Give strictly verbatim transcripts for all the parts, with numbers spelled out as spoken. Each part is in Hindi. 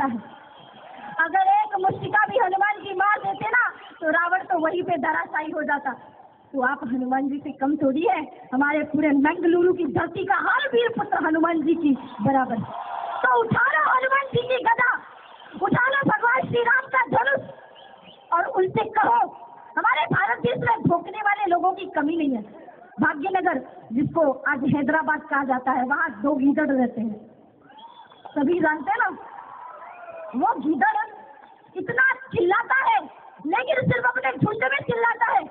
टुकड़ा है। अगर एक मुष्टिका भी हनुमान जी मार देते ना तो रावण तो वहीं पे धराशायी हो जाता। तो आप हनुमान जी से कम थोड़ी है, हमारे पूरे मंगलुरु की धरती का हर वीर पुत्र हनुमान जी की बराबर। तो उठाना हनुमान जी की गदा, उठाना भगवान श्री राम का धनुष और उनसे कहो। हमारे भारत देश में भोंकने वाले लोगों की कमी नहीं है। भाग्यनगर जिसको आज हैदराबाद कहा जाता है, वहाँ दो गीदड़ रहते हैं, सभी जानते हैं ना। वो गीदड़ इतना चिल्लाता है, लेकिन सिर्फ अपने झुंड में चिल्लाता है।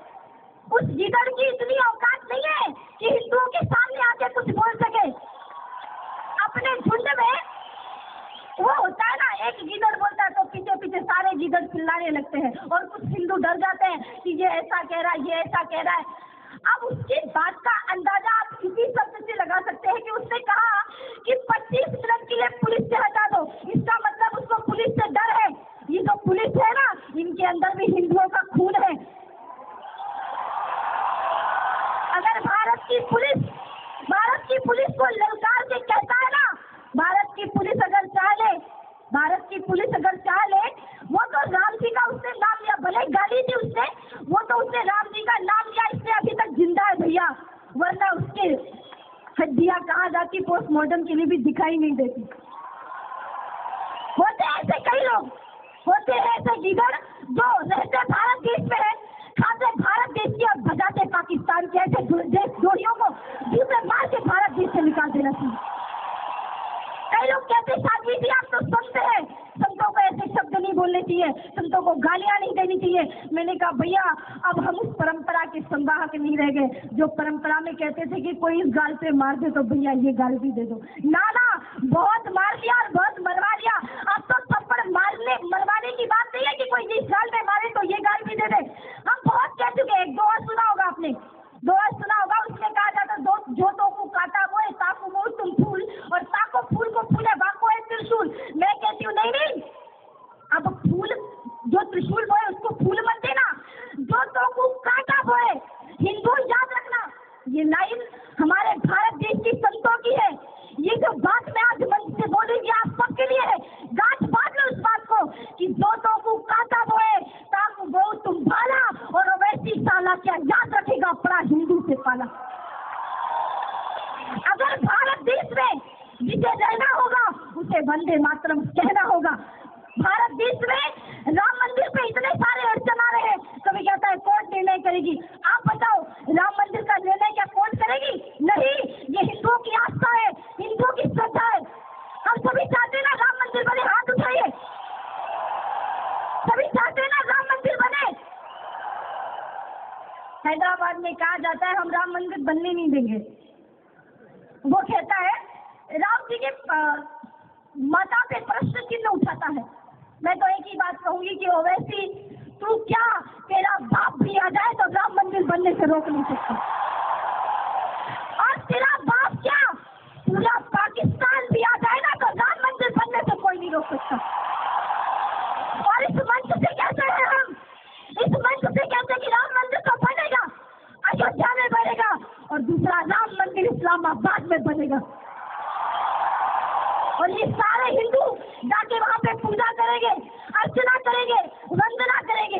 उस गीदड़ की इतनी औकात नहीं है कि हिंदुओं के सामने आके कुछ बोल सके। अपने झुंड में वो होता है ना, एक गीदड़ बोलता है तो पीछे पीछे सारे गीदड़ चिल्लाने लगते हैं और कुछ हिंदू डर जाते हैं कि ये ऐसा कह रहा है, ये ऐसा कह रहा है। अब उसकी बात का अंदाजा आप किसी शब्द से लगा सकते हैं कि उसने कहा कि पच्चीस मिनट के लिए पुलिस से हटा दो। इसका मतलब उसको पुलिस से डर है। ये जो पुलिस है ना, इनके अंदर भी हिंदुओं का खून है। अगर भारत की पुलिस भारत की पुलिस को ललकार के कहता है ना, भारत की पुलिस अगर चाह ले भारत की पुलिस अगर चाह ले वो तो राम जी का उसने नाम लिया, भले गाली थी उसने, वो तो उसने राम जी का नाम लिया, इसलिए अभी तक जिंदा है भैया। वरना उसके हड्डियां कहाँ जाती, पोस्टमार्टम के लिए भी दिखाई नहीं देती। होते ऐसे कई लोग, होते ऐसे गीदड़ जो रहते भारत देश में है, खाते भारत देश की और बजाते पाकिस्तान के। ऐसे देशद्रोहियों को जिसे मार के भारत देश से निकाल देना चाहिए। कई लोग कहते साधवी जी आप तो संत हैं, संतों को ऐसे शब्द नहीं बोलने चाहिए, संतों को गालियां नहीं देनी चाहिए। मैंने कहा भैया, अब हम उस परंपरा के संवाहक नहीं रह गए जो परंपरा में कहते थे कि कोई इस गाल पे मार दे तो भैया ये गाल भी दे दो। ना ना, बहुत मार दिया और बहुत मरवा दिया। अब तो थप्पड़ मारने मरवाने की बात नहीं है कि कोई जिस गाल पे मारे तो ये गाल भी दे दे। हम बहुत कह चुके। एक दो और सुना होगा आपने, दो और सुना होगा, उसमें कहा जाता दो जो तो को काटा वो है ताको मोर तुम फूल, और ताको फूल को फूले बाको है त्रिशूल। मैं कहती हूँ नहीं नहीं, अब फूल जो त्रिशूल वो है उसको फूल मत देना, जो तो को काटा वो है। हिंदू याद रखना, ये लाइन हमारे भारत देश की संतों की है। ये जो बात मैं आज मंच से बोलूंगी आप सबके लिए है, गांठ बांध लो उस बात को कि जो तो को काटा वो है ताको वो तुम भाला, और ओवैसी साला क्या याद रखेगा अपना हिंदू से पाला। अगर भारत देश में जिसे रहना होगा उसे वंदे मातरम कहना होगा। भारत देश में राम मंदिर पे इतने सारे अड़चन आ रहे हैं, कभी कहता है कोर्ट निर्णय करेगी। आप बताओ राम मंदिर का निर्णय क्या कोर्ट करेगी? नहीं, ये हिंदुओं की आस्था है, हिंदुओं की श्रद्धा है। हम सभी चाहते हैं ना राम मंदिर बने, हाथ उठाइए। सभी चाहते हैं ना राम मंदिर बने। हैदराबाद में कहा जाता है हम राम मंदिर बनने नहीं देंगे। वो कहता है राम जी के माता पे प्रश्न चिन्ह उठाता है। मैं तो एक ही बात कहूंगी कि ओवैसी तू क्या, तेरा बाप भी आ जाए तो राम मंदिर बनने से रोक नहीं सकता। और तेरा बाप क्या, पूरा पाकिस्तान भी आ जाए ना तो राम मंदिर बनने से कोई नहीं रोक सकता। और इस मंच से कहते हैं हम, इस मंच से कहते हैं कि राम मंदिर तो बनेगा, अयोध्या में बनेगा, और दूसरा राम मंदिर इस्लामाबाद में बनेगा। और ये सारे हिंदू जाके वहाँ पे पूजा करेंगे, अर्चना करेंगे, वंदना करेंगे।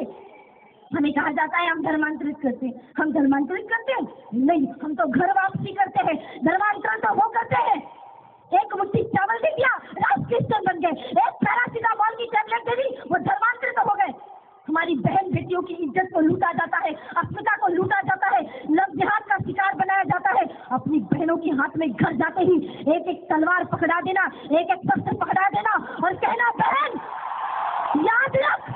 हमें कहा जाता है हम धर्मांतरित करते हैं, हम धर्मांतरित करते हैं नहीं, हम तो घर वापसी करते हैं। धर्मांतरण तो वो करते हैं, एक मुट्ठी चावल दे दिया, राम कृष्ण बन गए, एक पैरासिटामोल की टैबलेट दे दी, वो धर्मांतरित तो हो गए। हमारी बहन बेटियों की इज्जत को लूटा जाता है, अस्मिता को लूटा जाता है, लव जिहाद का शिकार बनाया जाता है। अपनी बहनों के हाथ में घर जाते ही एक एक तलवार पकड़ा देना, एक एक शस्त्र पकड़ा देना और कहना बहन याद रख,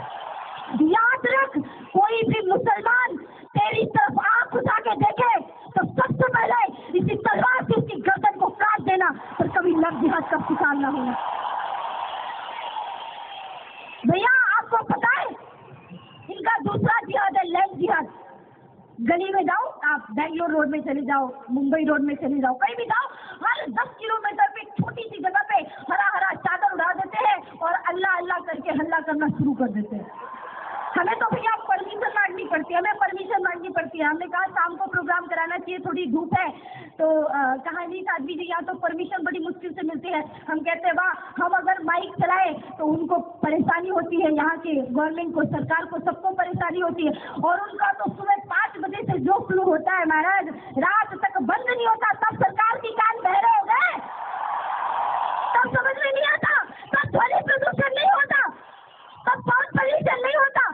याद रख, कोई भी मुसलमान तेरी तरफ आंख उठा के देखे तो सबसे पहले इसी तलवार से उसकी गर्दन को काट देना, पर कभी लव जिहाद का शिकार ना होना। भैया आपको पता है इनका दूसरा जिहाद है लैंड जिहाद। गली में जाओ, आप बेंगलोर रोड में चले जाओ, मुंबई रोड में चले जाओ, कहीं भी जाओ, हर दस किलोमीटर पे छोटी सी जगह पे हरा हरा चादर उड़ा देते हैं और अल्लाह अल्लाह करके हल्ला करना शुरू कर देते हैं। हमें तो भैया परमिशन मांगनी पड़ती है, हमें परमिशन मांगनी पड़ती है। हमने कहा शाम को प्रोग्राम कराना चाहिए, थोड़ी धूप है तो कहा नहीं साधवी जी यहाँ तो परमिशन बड़ी मुश्किल से मिलती है। हम कहते हैं वाह, हम अगर माइक चलाएं तो उनको परेशानी होती है, यहाँ के गवर्नमेंट को, सरकार को, सबको परेशानी होती है। और उनका तो सुबह पाँच बजे से जो फ्लू होता है महाराज, रात तक बंद नहीं होता, तब सरकार की कान बहरे हो गए, तब समझ में नहीं आता, तब ध्वनि प्रदूषण नहीं होता, तब साउंड पॉल्यूशन नहीं होता।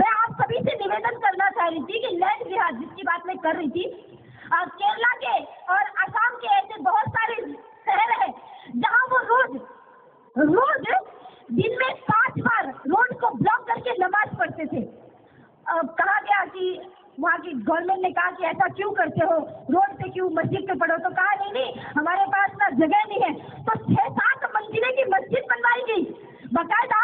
मैं आप सभी से निवेदन करना चाह रही थी कि लैंड विहार जिसकी बात मैं कर रही थी, केरला के और आसाम के ऐसे बहुत सारे शहर हैं जहां वो रोज रोज दिन में पांच बार रोड को ब्लॉक करके नमाज पढ़ते थे। अब कहा गया कि वहाँ की गवर्नमेंट ने कहा कि ऐसा क्यों करते हो, रोड पे क्यों, मस्जिद पे पढ़ो, तो कहा नहीं नहीं हमारे पास ना जगह नहीं है, तो छह सात मंजिले की मस्जिद बनवाई गई, बाकायदा